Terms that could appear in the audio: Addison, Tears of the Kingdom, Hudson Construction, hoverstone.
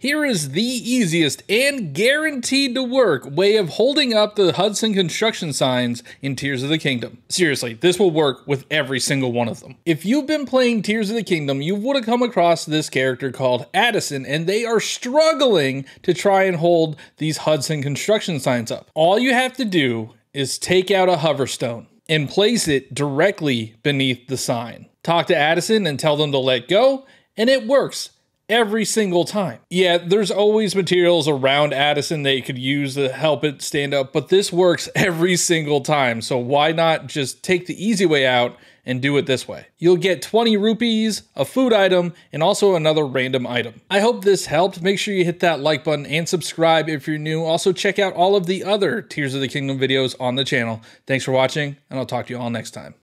Here is the easiest and guaranteed to work way of holding up the Hudson Construction signs in Tears of the Kingdom. Seriously, this will work with every single one of them. If you've been playing Tears of the Kingdom, you would have come across this character called Addison, and they are struggling to try and hold these Hudson Construction signs up. All you have to do is take out a hoverstone and place it directly beneath the sign. Talk to Addison and tell them to let go, and it works. Every single time. Yeah, there's always materials around Addison that you could use to help it stand up, but this works every single time, so why not just take the easy way out and do it this way? You'll get 20 rupees, a food item, and also another random item. I hope this helped. Make sure you hit that like button and subscribe if you're new. Also, check out all of the other Tears of the Kingdom videos on the channel. Thanks for watching, and I'll talk to you all next time.